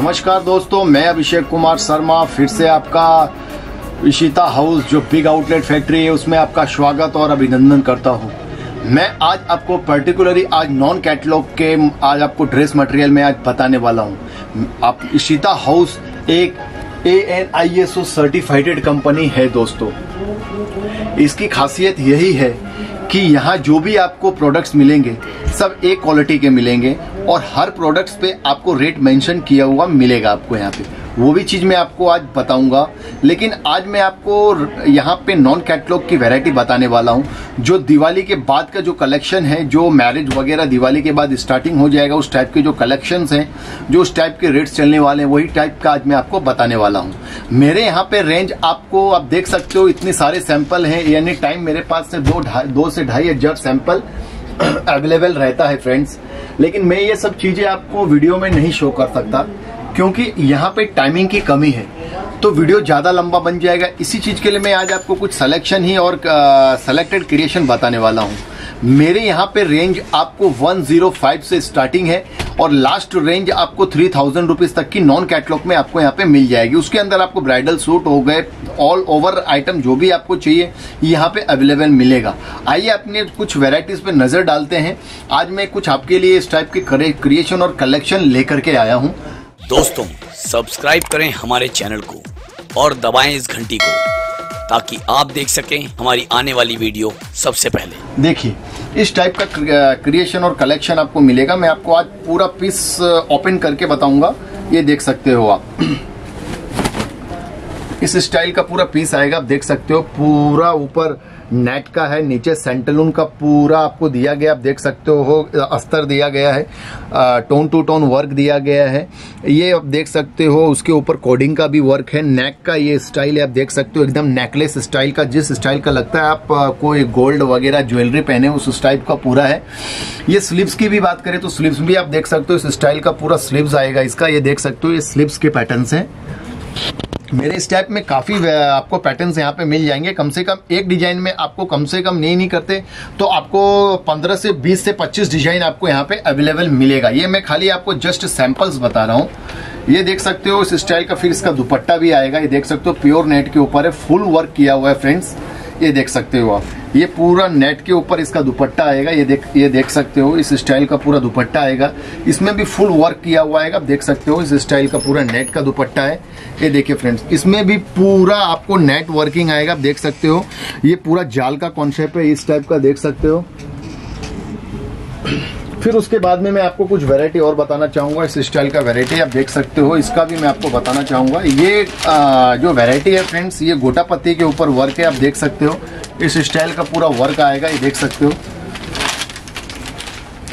नमस्कार दोस्तों, मैं अभिषेक कुमार शर्मा फिर से आपका इशिता हाउस जो बिग आउटलेट फैक्ट्री है उसमें आपका स्वागत और अभिनंदन करता हूँ। मैं आज आपको पर्टिकुलरली आज नॉन कैटलॉग के आज आपको ड्रेस मटेरियल में आज बताने वाला हूँ। आप इशिता हाउस एक AN ISO सर्टिफाइडेड कंपनी है दोस्तों। इसकी खासियत यही है कि यहाँ जो भी आपको प्रोडक्ट्स मिलेंगे सब एक क्वालिटी के मिलेंगे और हर प्रोडक्ट्स पे आपको रेट मेंशन किया हुआ मिलेगा आपको यहाँ पे। वो भी चीज़ मैं आपको आज बताऊंगा, लेकिन आज मैं आपको यहाँ पे नॉन कैटलॉग की वैरायटी बताने वाला हूँ जो दिवाली के बाद का जो कलेक्शन है, जो मैरिज वगैरह दिवाली के बाद स्टार्टिंग हो जाएगा उस टाइप के जो कलेक्शंस हैं, जो उस टाइप के रेट्स चलने वाले हैं, वही टाइप का आज मैं आपको बताने वाला हूँ। मेरे यहाँ पे रेंज आपको आप देख सकते हो, इतने सारे सैंपल हैं, यानी टाइम मेरे पास से दो से ढाई हजार सैंपल अवेलेबल रहता है फ्रेंड्स। लेकिन मैं ये सब चीज़ें आपको वीडियो में नहीं शो कर सकता क्योंकि यहाँ पे टाइमिंग की कमी है तो वीडियो ज़्यादा लंबा बन जाएगा। इसी चीज़ के लिए मैं आज आपको कुछ सलेक्शन ही और सेलेक्टेड क्रिएशन बताने वाला हूँ। मेरे यहाँ पे रेंज आपको 105 से स्टार्टिंग है और लास्ट रेंज आपको 3000 रुपीज़ तक की नॉन कैटलॉग में आपको यहाँ पे मिल जाएगी। उसके अंदर आपको ब्राइडल सूट हो गए, ऑल ओवर आइटम जो भी आपको चाहिए यहाँ पे अवेलेबल मिलेगा। आइए अपने कुछ वेराइटीज़ पे नज़र डालते हैं। आज मैं कुछ आपके लिए इस टाइप के क्रिएशन और कलेक्शन लेकर के आया हूँ। दोस्तों, सब्सक्राइब करें हमारे चैनल को और दबाएं इस घंटी को ताकि आप देख सकें हमारी आने वाली वीडियो सबसे पहले। देखिए, इस टाइप का क्रिएशन और कलेक्शन आपको मिलेगा। मैं आपको आज पूरा पीस ओपन करके बताऊंगा। ये देख सकते हो आप, इस स्टाइल का पूरा पीस आएगा। आप देख सकते हो पूरा ऊपर नेट का है, नीचे सेंटलून का पूरा आपको दिया गया। आप देख सकते हो अस्तर दिया गया है, टोन टू टोन वर्क दिया गया है। ये आप देख सकते हो उसके ऊपर कोडिंग का भी वर्क है। नेक का ये स्टाइल है, आप देख सकते हो एकदम नेकलेस स्टाइल का, जिस स्टाइल का लगता है आप कोई गोल्ड वगैरह ज्वेलरी पहने उस टाइप का पूरा है। ये स्लीव्स की भी बात करें तो स्लीव्स भी आप देख सकते हो इस स्टाइल का पूरा स्लीव्स आएगा इसका। ये देख सकते हो ये स्लीव्स के पैटर्न्स हैं। मेरे इस टाइप में काफ़ी आपको पैटर्न्स यहाँ पे मिल जाएंगे। कम से कम एक डिज़ाइन में आपको कम से कम नहीं करते तो आपको 15 से 20 से 25 डिज़ाइन आपको यहाँ पे अवेलेबल मिलेगा। ये मैं खाली आपको जस्ट सैंपल्स बता रहा हूँ। ये देख सकते हो इस स्टाइल का, फिर इसका दुपट्टा भी आएगा। ये देख सकते हो प्योर नेट के ऊपर है, फुल वर्क किया हुआ है फ्रेंड्स। ये देख सकते हो आप, ये पूरा नेट के ऊपर इसका दुपट्टा आएगा। ये देख सकते हो इस स्टाइल का पूरा दुपट्टा आएगा, इसमें भी फुल वर्क किया हुआ है। आप देख सकते हो इस स्टाइल का पूरा नेट का दुपट्टा है। ये देखिए फ्रेंड्स, इसमें भी पूरा आपको नेट वर्किंग आएगा। आप देख सकते हो ये पूरा जाल का कॉन्सेप्ट है इस टाइप का, देख सकते हो। फिर उसके बाद में मैं आपको कुछ वैरायटी और बताना चाहूँगा। इस स्टाइल का वैरायटी आप देख सकते हो, इसका भी मैं आपको बताना चाहूँगा। ये जो वैरायटी है फ्रेंड्स, ये गोटा पत्ती के ऊपर वर्क है। आप देख सकते हो इस स्टाइल का पूरा वर्क आएगा। ये देख सकते हो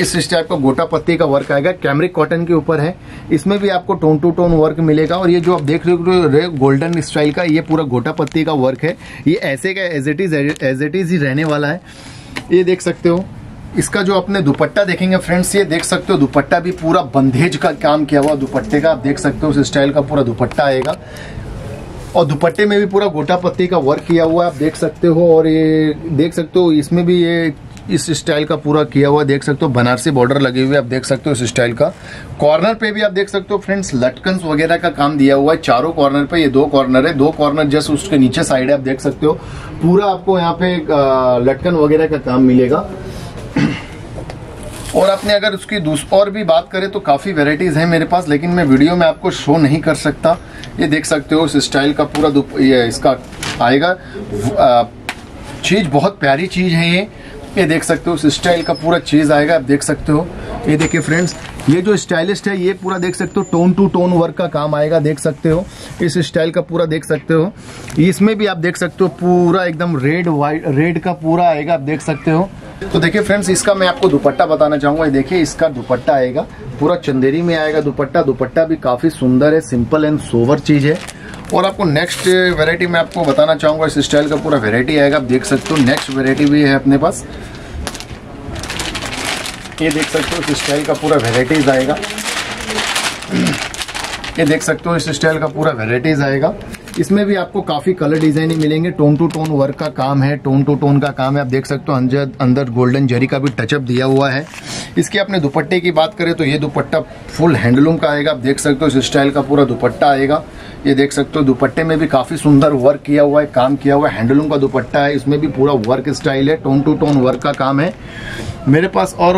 इस टाइप का गोटा पत्ती का वर्क आएगा, कैमरिक कॉटन के ऊपर है। इसमें भी आपको टोन टू टोन वर्क मिलेगा। और ये जो आप देख रहे हो गोल्डन स्टाइल का, ये पूरा गोटा पत्ती का वर्क है। ये ऐसे का एज इट इज़ ही रहने वाला है। ये देख सकते हो इसका जो अपने दुपट्टा देखेंगे फ्रेंड्स, ये देख सकते हो दुपट्टा भी पूरा बंधेज का काम किया हुआ दुपट्टे का। आप देख सकते हो इस स्टाइल का पूरा दुपट्टा आएगा और दुपट्टे में भी पूरा गोटा पत्ती का वर्क किया हुआ है। आप देख सकते हो। और ये देख सकते हो इसमें भी ये इस स्टाइल का पूरा किया हुआ देख सकते हो, बनारसी बॉर्डर लगे हुए। आप देख सकते हो इस स्टाइल का कॉर्नर पे भी आप देख सकते हो फ्रेंड्स लटकन वगैरह का काम दिया हुआ है चारों कॉर्नर पे। ये दो कॉर्नर है, दो कॉर्नर जस्ट उसके नीचे साइड है। आप देख सकते हो पूरा आपको यहाँ पे लटकन वगैरह का काम मिलेगा। और आपने अगर उसकी और भी बात करें तो काफ़ी वेराइटीज़ हैं मेरे पास, लेकिन मैं वीडियो में आपको शो नहीं कर सकता। ये देख सकते हो इस स्टाइल का पूरा ये इसका आएगा। चीज़ बहुत प्यारी चीज़ है ये देख सकते हो इस स्टाइल का पूरा चीज़ आएगा। आप देख सकते हो ये देखिए फ्रेंड्स, ये जो स्टाइलिस्ट है ये पूरा देख सकते हो टोन टू टोन वर्क का काम आएगा। देख सकते हो इस स्टाइल का पूरा देख सकते हो। इसमें भी आप देख सकते हो पूरा एकदम रेड का पूरा आएगा। आप देख सकते हो। तो देखिए फ्रेंड्स, इसका मैं आपको दुपट्टा बताना चाहूँगा। ये देखिए इसका दुपट्टा आएगा, पूरा चंदेरी में आएगा दुपट्टा। दुपट्टा भी काफ़ी सुंदर है, सिंपल एंड सोवर चीज़ है। और आपको नेक्स्ट वैरायटी मैं आपको बताना चाहूँगा। इस स्टाइल का पूरा वैरायटी आएगा। आप देख सकते हो नेक्स्ट वैरायटी भी है अपने पास। ये देख सकते हो इस स्टाइल का पूरा वेराइटीज़ आएगा। ये देख सकते हो इस स्टाइल का पूरा वेराइटीज़ आएगा। इसमें भी आपको काफी कलर डिजाइन ही मिलेंगे। टोन टू टोन वर्क का काम है, टोन टू टोन का काम है। आप देख सकते हो अंदर गोल्डन जरी का भी टचअप दिया हुआ है। इसके अपने दुपट्टे की बात करें तो ये दुपट्टा फुल हैंडलूम का आएगा। आप देख सकते हो इस स्टाइल का पूरा दुपट्टा आएगा। ये देख सकते हो दुपट्टे में भी काफी सुंदर वर्क किया हुआ है, काम किया हुआ है। हैंडलूम का दुपट्टा है, इसमें भी पूरा वर्क स्टाइल है, टोन टू टोन वर्क का काम है मेरे पास। और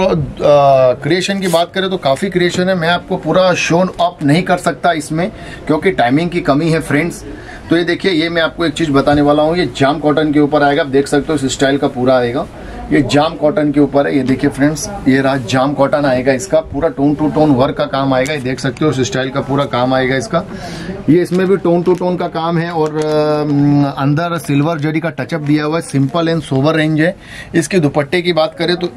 क्रिएशन की बात करें तो काफ़ी क्रिएशन है। मैं आपको पूरा शोन अप नहीं कर सकता इसमें क्योंकि टाइमिंग की कमी है फ्रेंड्स। तो ये देखिए, ये मैं आपको एक चीज़ बताने वाला हूँ। ये जाम कॉटन के ऊपर आएगा। आप देख सकते हो इस स्टाइल का पूरा आएगा। ये जाम कॉटन के ऊपर है। ये देखिए फ्रेंड्स, ये रहा जाम कॉटन आएगा। इसका पूरा टोन टू टोन वर्क का काम आएगा। ये देख सकते हो इस स्टाइल का पूरा काम आएगा इसका। ये इसमें भी टोन टू टोन का काम है और अंदर सिल्वर जरी का टचअप दिया हुआ है। सिंपल एंड सोवर रेंज है। इसके दुपट्टे की बात करें तो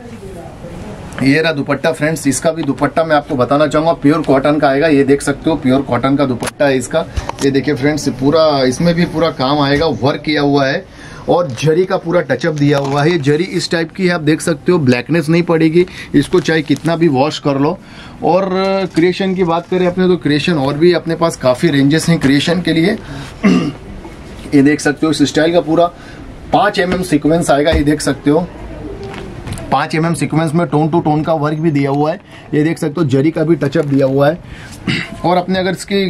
ये रहा दुपट्टा फ्रेंड्स। इसका भी दुपट्टा मैं आपको बताना चाहूँगा, प्योर कॉटन का आएगा। ये देख सकते हो प्योर कॉटन का दुपट्टा है इसका। ये देखिए फ्रेंड्स, पूरा इसमें भी पूरा काम आएगा, वर्क किया हुआ है और जरी का पूरा टचअप दिया हुआ है। ये जरी इस टाइप की है, आप देख सकते हो। ब्लैकनेस नहीं पड़ेगी, इसको चाहे कितना भी वॉश कर लो। और क्रिएशन की बात करें अपने तो क्रिएशन और भी अपने पास काफ़ी रेंजेस हैं क्रिएशन के लिए। ये देख सकते हो इस स्टाइल का पूरा 5 mm सिक्वेंस आएगा। ये देख सकते हो 5 mm सिक्वेंस में टोन टू टोन का वर्क भी दिया हुआ है। ये देख सकते हो जरी का भी टचअप दिया हुआ है। और अपने अगर इसकी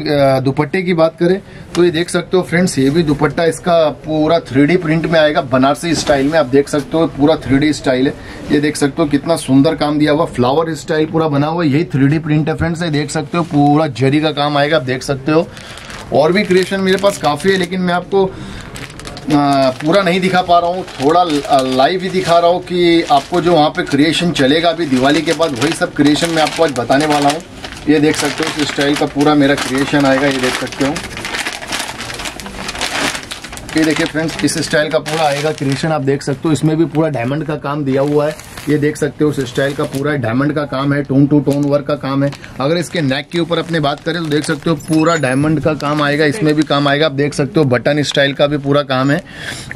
दुपट्टे की बात करें तो ये देख सकते हो फ्रेंड्स, ये भी दुपट्टा इसका पूरा 3D प्रिंट में आएगा, बनारसी स्टाइल में। आप देख सकते हो पूरा 3D स्टाइल है। ये देख सकते हो कितना सुंदर काम दिया हुआ, फ्लावर स्टाइल पूरा बना हुआ है। यही 3D प्रिंट है फ्रेंड्स। ये देख सकते हो पूरा जरी का काम आएगा। आप देख सकते हो और भी क्रिएशन मेरे पास काफ़ी है, लेकिन मैं आपको पूरा नहीं दिखा पा रहा हूँ। थोड़ा लाइव ही दिखा रहा हूँ कि आपको जो वहाँ पे क्रिएशन चलेगा अभी दिवाली के बाद, वही सब क्रिएशन मैं आपको आज बताने वाला हूँ। ये देख सकते हो इस स्टाइल का पूरा मेरा क्रिएशन आएगा। ये देख सकते हो, ये देखिए फ्रेंड्स, इस स्टाइल का पूरा आएगा क्रिएशन। आप देख सकते हो इसमें भी पूरा डायमंड का काम दिया हुआ है। ये देख सकते हो इस स्टाइल का पूरा डायमंड का काम है, टोन टू टोन वर्क का काम है। अगर इसके नेक के ऊपर अपने बात करें तो देख सकते हो पूरा डायमंड का काम आएगा। इसमें भी काम आएगा। आप देख सकते हो बटन स्टाइल का भी पूरा काम है।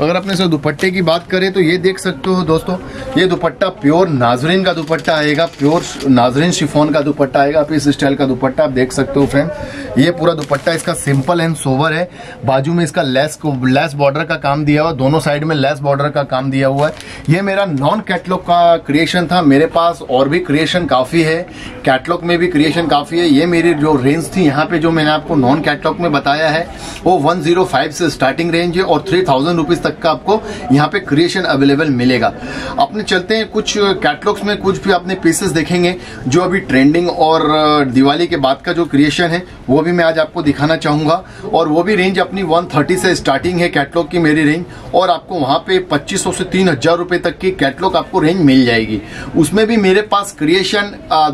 अगर अपने से दुपट्टे की बात करें तो ये देख सकते हो दोस्तों, ये दुपट्टा प्योर नाजरीन का दुपट्टा आएगा। प्योर नाजरीन शिफॉन का दुपट्टा आएगा। आप इस स्टाइल का दुपट्टा आप देख सकते हो फ्रेंड। ये पूरा दुपट्टा इसका सिंपल एंड सोवर है। बाजू में इसका लेस बॉर्डर का काम दिया हुआ, दोनों साइड में लेस बॉर्डर का काम दिया हुआ है। ये मेरा नॉन कैटलॉग का क्रिएशन था। मेरे पास और भी क्रिएशन काफ़ी है, कैटलॉग में भी क्रिएशन काफ़ी है। ये मेरी जो रेंज थी यहाँ पे, जो मैंने आपको नॉन कैटलॉग में बताया है, वो 105 से स्टार्टिंग रेंज है और 3000 रुपीज़ तक का आपको यहाँ पे क्रिएशन अवेलेबल मिलेगा। अपने चलते हैं कुछ कैटलॉग्स में, कुछ भी अपने पीसेस देखेंगे जो अभी ट्रेंडिंग और दिवाली के बाद का जो क्रिएशन है वो भी मैं आज आपको दिखाना चाहूँगा। और वो भी रेंज अपनी 130 से स्टार्टिंग है कैटलॉग की मेरी रेंज, और आपको वहाँ पे 2500 से 3000 रुपये तक की कैटलॉग आपको रेंज मिल जाएगी। उसमें भी मेरे पास क्रिएशन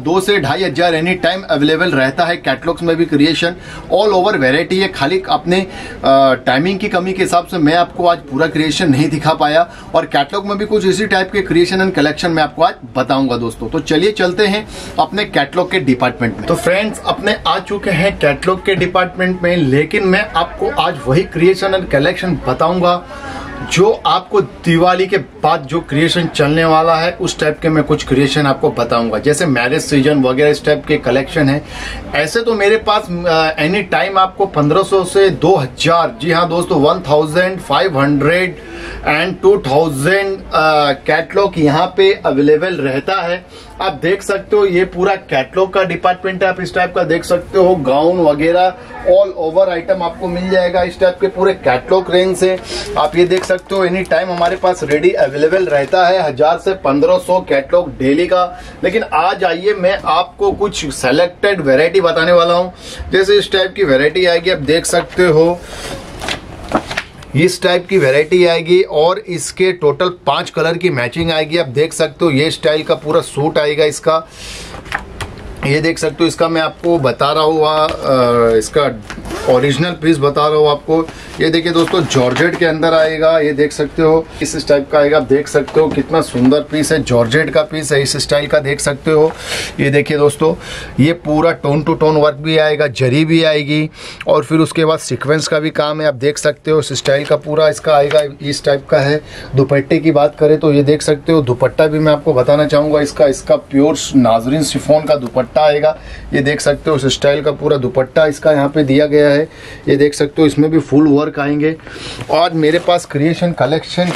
2 से 2500 एनी टाइम अवेलेबल रहता है। कैटलॉग्स में भी क्रिएशन ऑल ओवर वैरायटी है। खाली अपने टाइमिंग की कमी के हिसाब से मैं आपको आज पूरा क्रिएशन नहीं दिखा पाया, और कैटलॉग में भी कुछ इसी टाइप के क्रिएशन एंड कलेक्शन मैं आपको आज बताऊंगा दोस्तों। तो चलिए चलते हैं अपने कैटलॉग के डिपार्टमेंट में। तो फ्रेंड्स, अपने आ चुके हैं कैटलॉग के डिपार्टमेंट में, लेकिन मैं आपको आज वही क्रिएशन एंड कलेक्शन बताऊंगा जो आपको दिवाली के बाद जो क्रिएशन चलने वाला है, उस टाइप के मैं कुछ क्रिएशन आपको बताऊंगा। जैसे मैरिज सीजन वगैरह इस टाइप के कलेक्शन है। ऐसे तो मेरे पास एनी टाइम आपको 1500 से 2000, जी हाँ दोस्तों, 1500 एंड 2000 कैटलॉग यहाँ पे अवेलेबल रहता है। आप देख सकते हो ये पूरा कैटलॉग का डिपार्टमेंट है। आप इस टाइप का देख सकते हो गाउन वगैरह ऑल ओवर आइटम आपको मिल जाएगा। इस टाइप के पूरे कैटलॉग रेंज से आप ये देख सकते हो एनी टाइम हमारे पास रेडी अवेलेबल रहता है। 1000 से 1500 कैटलॉग डेली का। लेकिन आज आइए मैं आपको कुछ सेलेक्टेड वेराइटी बताने वाला हूँ। जैसे इस टाइप की वेराइटी आएगी, आप देख सकते हो इस टाइप की वैरायटी आएगी और इसके टोटल 5 कलर की मैचिंग आएगी। आप देख सकते हो ये स्टाइल का पूरा सूट आएगा इसका। ये देख सकते हो इसका मैं आपको बता रहा हूँ, इसका ओरिजिनल पीस बता रहा हूँ आपको। ये देखिए दोस्तों, जॉर्जेट के अंदर आएगा। ये देख सकते हो इस टाइप का आएगा। आप देख सकते हो कितना सुंदर पीस है, जॉर्जेट का पीस है इस स्टाइल का, देख सकते हो। ये देखिए दोस्तों, ये पूरा टोन टू टोन वर्क भी आएगा, जरी भी आएगी और फिर उसके बाद सिक्वेंस का भी काम है। आप देख सकते हो इस स्टाइल का पूरा इसका आएगा, इस टाइप का है। दुपट्टे की बात करें तो ये देख सकते हो दुपट्टा भी मैं आपको बताना चाहूँगा इसका। इसका प्योर नाजरीन शिफॉन का दुपट्टा दुपट्टा आएगा, ये देख सकते हो उस स्टाइल का पूरा दुपट्टा इसका यहाँ पे दिया गया है, ये देख सकते हो इसमें भी फुल वर्क आएंगे। और मेरे पास क्रिएशन कलेक्शन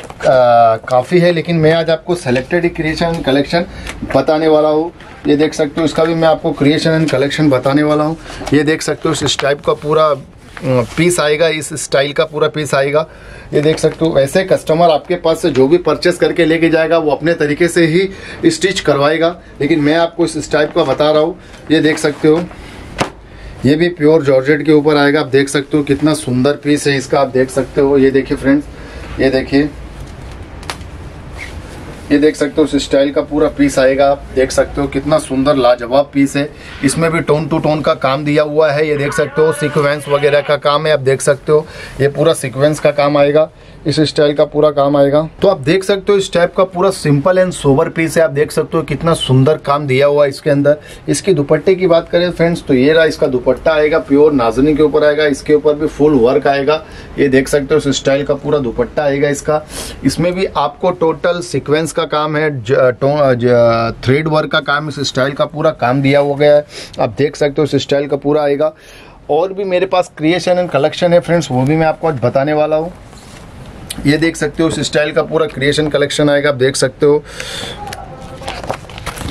काफ़ी है, लेकिन मैं आज आपको सेलेक्टेड क्रिएशन कलेक्शन बताने वाला हूँ। ये देख सकते हो इसका भी मैं आपको क्रिएशन एंड कलेक्शन बताने वाला हूँ। ये देख सकते हो इस टाइप का पूरा पीस आएगा, इस स्टाइल का पूरा पीस आएगा, ये देख सकते हो। ऐसे कस्टमर आपके पास से जो भी परचेस करके लेके जाएगा वो अपने तरीके से ही स्टिच करवाएगा, लेकिन मैं आपको इस टाइप का बता रहा हूँ। ये देख सकते हो ये भी प्योर जॉर्जेट के ऊपर आएगा, आप देख सकते हो कितना सुंदर पीस है इसका, आप देख सकते हो। ये देखिए फ्रेंड्स, ये देखिए, ये देख सकते हो उस स्टाइल का पूरा पीस आएगा, आप देख सकते हो कितना सुंदर लाजवाब पीस है। इसमें भी टोन टू टोन का काम दिया हुआ है, ये देख सकते हो सीक्वेंस वगैरह का काम है, आप देख सकते हो ये पूरा सीक्वेंस का काम आएगा, इस स्टाइल का पूरा काम आएगा। तो आप देख सकते हो इस टाइप का पूरा सिंपल एंड सोबर पीस है, आप देख सकते हो कितना सुंदर काम दिया हुआ है इसके अंदर। इसके दुपट्टे की बात करें फ्रेंड्स, तो ये रहा इसका दुपट्टा आएगा, प्योर नाजनी के ऊपर आएगा, इसके ऊपर भी फुल वर्क आएगा, ये देख सकते हो उस स्टाइल का पूरा दुपट्टा आएगा इसका। इसमें भी आपको टोटल सीक्वेंस का काम है, थ्रेड वर्क का काम, इस स्टाइल का पूरा काम दिया हो गया है, आप देख सकते हो इस स्टाइल का पूरा आएगा। और भी मेरे पास क्रिएशन एंड कलेक्शन है फ्रेंड्स, वो भी मैं आपको आज बताने वाला हूँ। ये देख सकते हो इस स्टाइल का पूरा क्रिएशन कलेक्शन आएगा, आप देख सकते हो।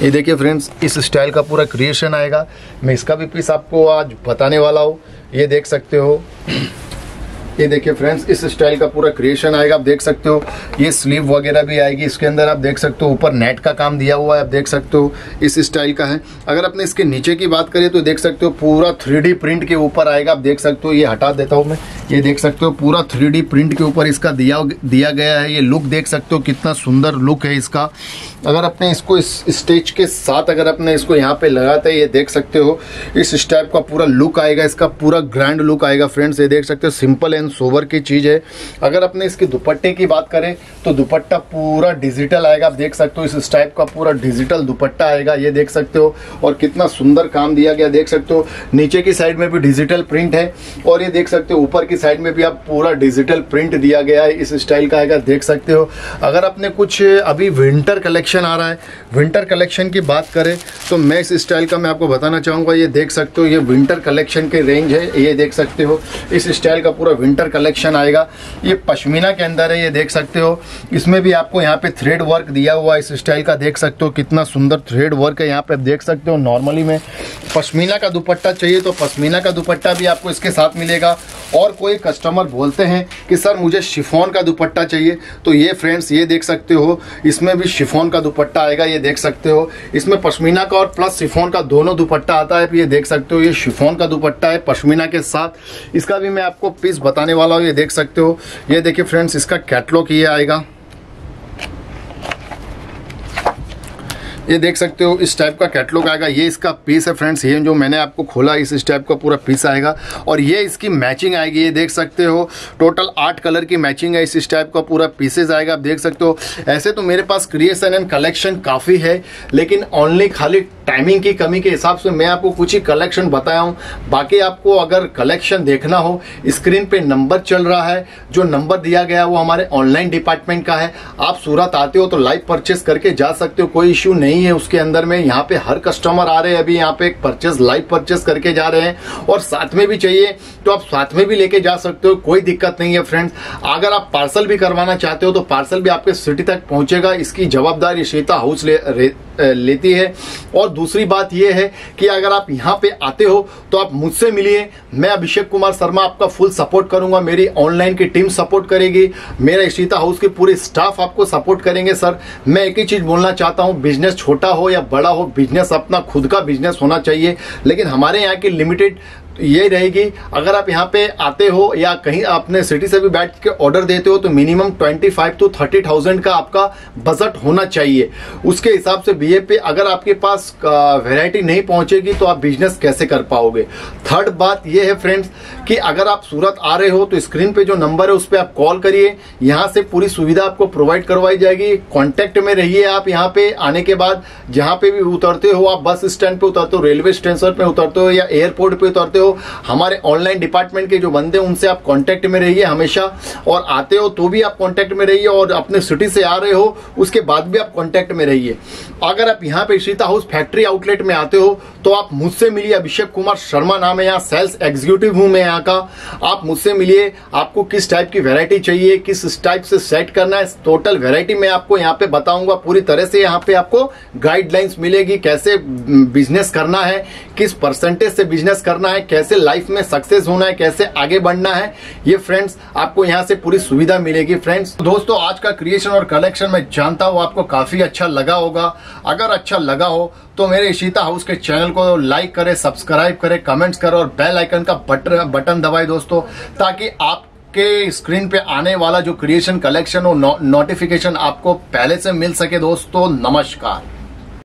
ये देखिए फ्रेंड्स, इस स्टाइल का पूरा क्रिएशन आएगा, मैं इसका भी पीस आपको आज बताने वाला हूँ। ये देख सकते हो, ये देखिए फ्रेंड्स, इस स्टाइल का पूरा क्रिएशन आएगा, आप देख सकते हो। ये स्लीव वगैरह भी आएगी इसके अंदर, आप देख सकते हो ऊपर नेट का काम दिया हुआ है, आप देख सकते हो इस स्टाइल का है। अगर आपने इसके नीचे की बात करें तो देख सकते हो पूरा 3D प्रिंट के ऊपर आएगा, आप देख सकते हो। ये हटा देता हूँ मैं, ये देख सकते हो पूरा 3D प्रिंट के ऊपर इसका दिया गया है। ये लुक देख सकते हो कितना सुंदर लुक है इसका। अगर अपने इसको इस स्टेज के साथ अगर अपने इसको यहाँ पर लगाते हैं, ये देख सकते हो इस टाइप का पूरा लुक आएगा, इसका पूरा ग्रैंड लुक आएगा फ्रेंड्स। ये देख सकते हो सिंपल सोवर की चीज है। अगर अपने इसके दुपट्टे की बात करें तो दुपट्टा पूरा डिजिटल आएगा, आप देख सकते हो इस टाइप का पूरा डिजिटल दुपट्टा आएगा, ये देख सकते हो। और कितना सुंदर काम दिया गया, देख सकते हो नीचे की साइड में भी डिजिटल प्रिंट है, और ये देख सकते हो ऊपर की साइड में भी आप पूरा डिजिटल प्रिंट दिया गया है, इस स्टाइल का आएगा, देख सकते हो। अगर अपने कुछ अभी विंटर कलेक्शन आ रहा है, विंटर कलेक्शन की बात करें तो मैं इस स्टाइल का मैं आपको बताना चाहूंगा। ये देख सकते हो ये विंटर कलेक्शन के रेंज है, ये देख सकते हो इस स्टाइल का पूरा विंटर कलेक्शन आएगा। ये पश्मीना के अंदर है, ये देख सकते हो। इसमें भी आपको यहाँ पे थ्रेड वर्क दिया हुआ है इस स्टाइल का, देख सकते हो कितना सुंदर थ्रेड वर्क है यहाँ पे, आप देख सकते हो। नॉर्मली में पश्मीना का दुपट्टा चाहिए तो पश्मीना का दुपट्टा भी आपको इसके साथ मिलेगा। और कोई कस्टमर बोलते हैं कि सर मुझे शिफॉन का दुपट्टा चाहिए, तो ये फ्रेंड्स ये देख सकते हो इसमें भी शिफॉन का दुपट्टा आएगा, ये देख सकते हो। इसमें पश्मीना का और प्लस शिफॉन का दोनों दुपट्टा आता है, ये देख सकते हो। ये शिफॉन का दुपट्टा है पश्मीना के साथ, इसका भी मैं आपको पीस बताने वाला हूँ, ये देख सकते हो। ये देखिए फ्रेंड्स, इसका कैटलॉग ये आएगा, ये देख सकते हो इस टाइप का कैटलॉग आएगा। ये इसका पीस है फ्रेंड्स, ये जो मैंने आपको खोला इस टाइप का पूरा पीस आएगा। और ये इसकी मैचिंग आएगी, ये देख सकते हो टोटल 8 कलर की मैचिंग है, इस टाइप का पूरा पीसेज आएगा, आप देख सकते हो। ऐसे तो मेरे पास क्रिएशन एंड कलेक्शन काफ़ी है, लेकिन ओनली खाली टाइमिंग की कमी के हिसाब से मैं आपको कुछ ही कलेक्शन बताया हूँ। बाकी आपको अगर कलेक्शन देखना हो, स्क्रीन पे नंबर चल रहा है, जो नंबर दिया गया वो हमारे ऑनलाइन डिपार्टमेंट का है। आप सूरत आते हो तो लाइव परचेस करके जा सकते हो, कोई इश्यू नहीं है उसके अंदर में। यहाँ पे हर कस्टमर आ रहे हैं, अभी यहाँ पे एक परचेस लाइव परचेस करके जा रहे हैं, और साथ में भी चाहिए तो आप साथ में भी लेके जा सकते हो, कोई दिक्कत नहीं है फ्रेंड्स। अगर आप पार्सल भी करवाना चाहते हो तो पार्सल भी आपके सिटी तक पहुँचेगा, इसकी जवाबदारी इशिता हाउस लेती है। और दूसरी बात यह है कि अगर आप यहाँ पे आते हो तो आप मुझसे मिलिए, मैं अभिषेक कुमार शर्मा आपका फुल सपोर्ट करूँगा, मेरी ऑनलाइन की टीम सपोर्ट करेगी, मेरा इशिता हाउस के पूरे स्टाफ आपको सपोर्ट करेंगे। सर मैं एक ही चीज़ बोलना चाहता हूँ, बिजनेस छोटा हो या बड़ा हो, बिजनेस अपना खुद का बिजनेस होना चाहिए, लेकिन हमारे यहाँ की लिमिटेड ये रहेगी। अगर आप यहाँ पे आते हो या कहीं आपने सिटी से भी बैठ के ऑर्डर देते हो तो मिनिमम 25 to 30,000 का आपका बजट होना चाहिए, उसके हिसाब से बीए पे अगर आपके पास वैरायटी नहीं पहुँचेगी तो आप बिजनेस कैसे कर पाओगे। थर्ड बात ये है फ्रेंड्स कि अगर आप सूरत आ रहे हो तो स्क्रीन पे जो नंबर है उस पर आप कॉल करिए, यहाँ से पूरी सुविधा आपको प्रोवाइड करवाई जाएगी। कॉन्टैक्ट में रहिए, आप यहाँ पर आने के बाद जहाँ पर भी उतरते हो, आप बस स्टैंड पर उतरते हो, रेलवे स्टेशन पर उतरते हो या एयरपोर्ट पर उतरते हो, हो, हमारे ऑनलाइन डिपार्टमेंट के जो बंदे उनसे आप कांटेक्ट में रहिए हमेशा, और आते हो तो भी आप कांटेक्ट में रहिए, और अपने सिटी से आ रहे हो उसके बाद भी आप कांटेक्ट में रहिए। अगर आप यहाँ पे इशिता हाउस फैक्ट्री आउटलेट में आते हो तो आप मुझसे मिलिए, अभिषेक कुमार शर्मा नाम है, यहाँ सेल्स एग्जीक्यूटिव हूँ मैं यहाँ का। आप मुझसे मिलिए, आपको किस टाइप की वैरायटी चाहिए, किस टाइप से सेट करना है, टोटल वैरायटी मैं आपको यहाँ पे बताऊंगा पूरी तरह से। यहाँ पे आपको गाइडलाइंस मिलेगी कैसे बिजनेस करना है, किस परसेंटेज से बिजनेस करना है, कैसे लाइफ में सक्सेस होना है, कैसे आगे बढ़ना है, ये फ्रेंड्स आपको यहाँ से पूरी सुविधा मिलेगी। फ्रेंड्स दोस्तों आज का क्रिएशन और कलेक्शन मैं जानता हूँ आपको काफी अच्छा लगा होगा। अगर अच्छा लगा हो तो मेरे इशिता हाउस के चैनल को लाइक करें, सब्सक्राइब करें, कमेंट्स करें और बेल आइकन का बटन दबाएं दोस्तों, ताकि आप के स्क्रीन पे आने वाला जो क्रिएशन कलेक्शन और नोटिफिकेशन आपको पहले से मिल सके। दोस्तों नमस्कार।